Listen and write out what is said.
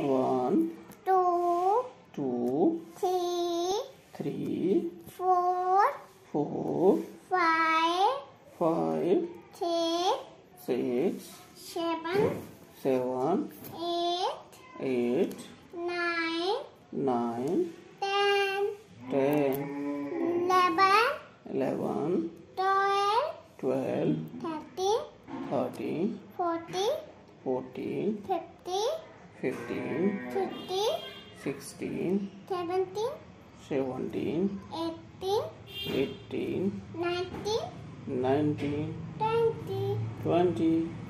14, 15, 16, 17, 18, 19, 20, 20,